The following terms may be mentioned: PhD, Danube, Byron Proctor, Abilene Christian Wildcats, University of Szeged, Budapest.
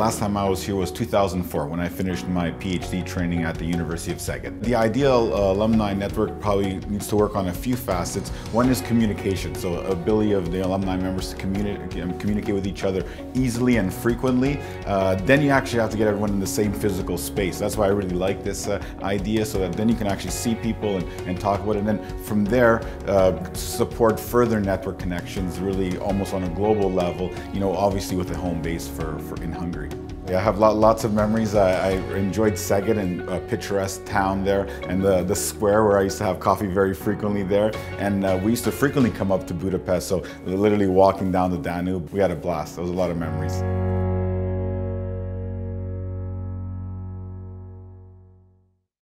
Last time I was here was 2004 when I finished my PhD training at the University of Szeged. The Ideal Alumni Network probably needs to work on a few facets. One is communication, so ability of the alumni members to communicate with each other easily and frequently. Then you actually have to get everyone in the same physical space. That's why I really like this idea, so that then you can actually see people and talk about it, and then from there support further network connections really almost on a global level, you know, obviously with a home base for in Hungary. Yeah, I have lots of memories. I enjoyed Szeged and a picturesque town there, and the square where I used to have coffee very frequently there, and we used to frequently come up to Budapest, so literally walking down the Danube, we had a blast. There was a lot of memories.